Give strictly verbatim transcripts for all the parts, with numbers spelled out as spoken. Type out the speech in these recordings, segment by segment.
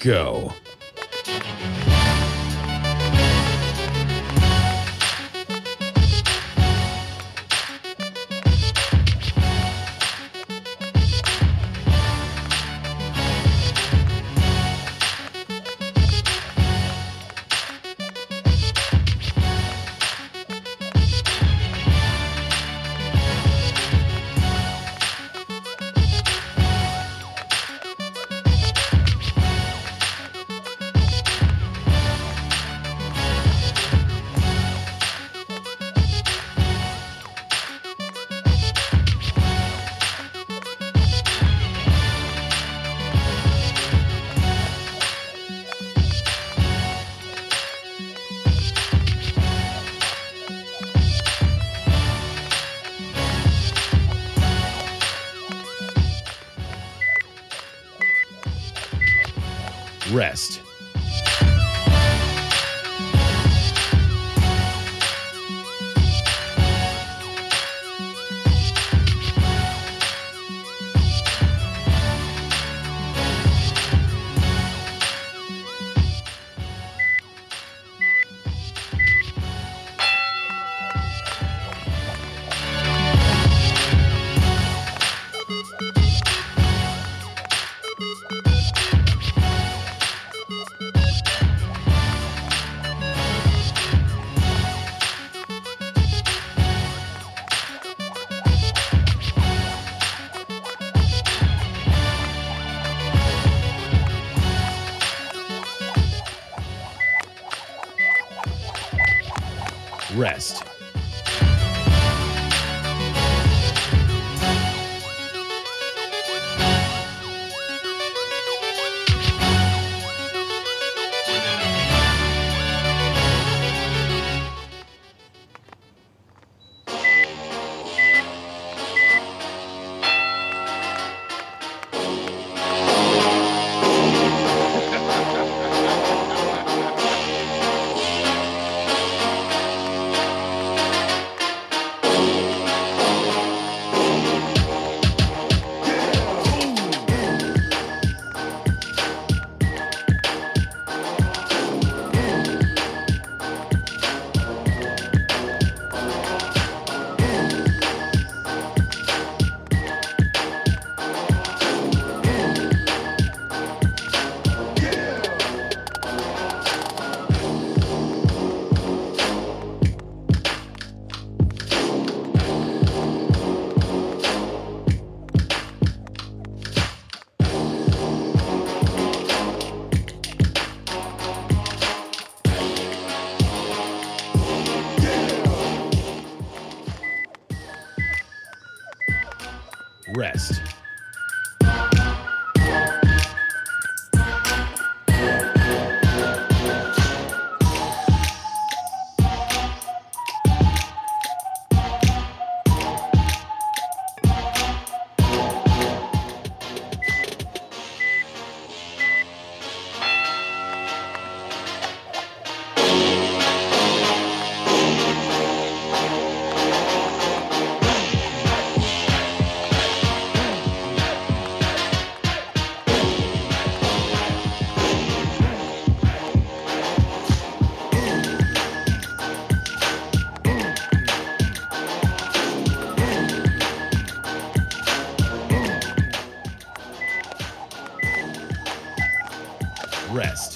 go. Rest. Rest. Rest. Rest.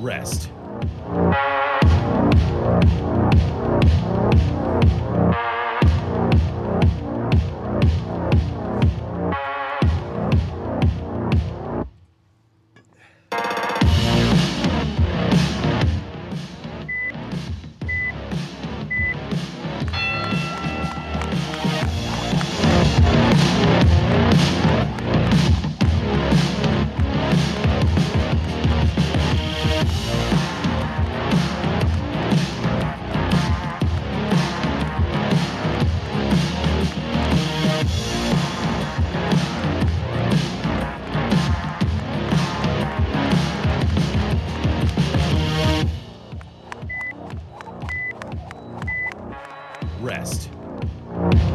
rest. Rest. Rest.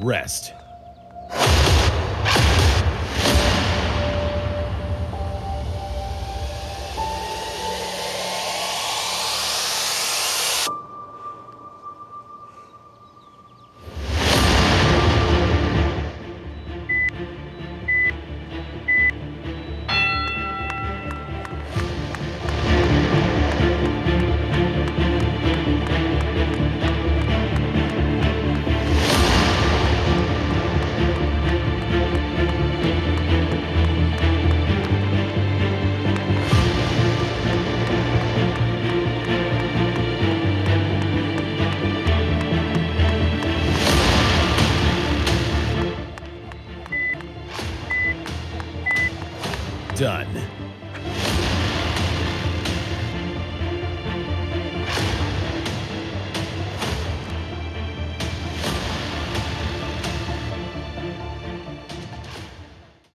Rest. Rest.